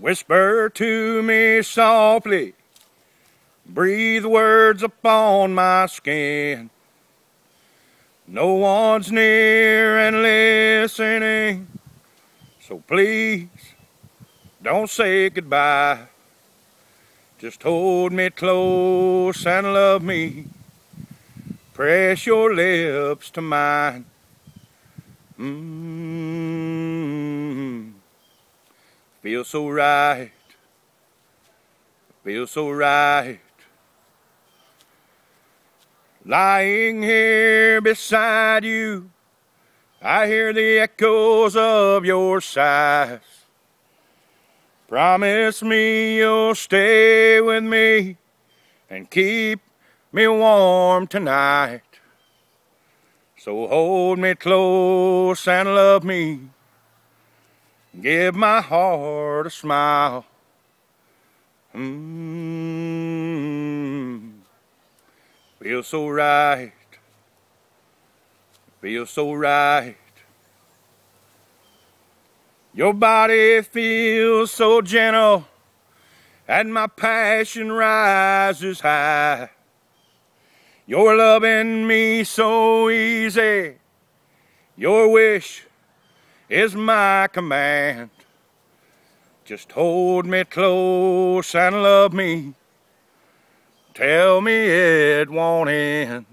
Whisper to me softly, breathe words upon my skin. No one's near and listening, so please don't say goodbye. Just hold me close and love me, press your lips to mine. Feels so right, feels so right. Lying here beside you, I hear the echoes of your sighs. Promise me you'll stay with me and keep me warm tonight. So hold me close and love me, give my heart a smile. Feels so right, feels so right. Your body feels so gentle, and my passion rises high. You're loving me so easy, your wish is my command. Just hold me close and love me, tell me it won't end.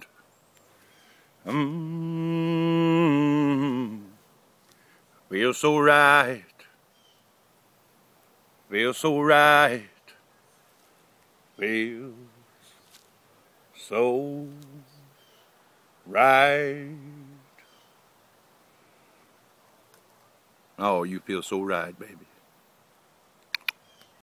Feels so right, feels so right, feels so right. Oh, you feel so right, baby.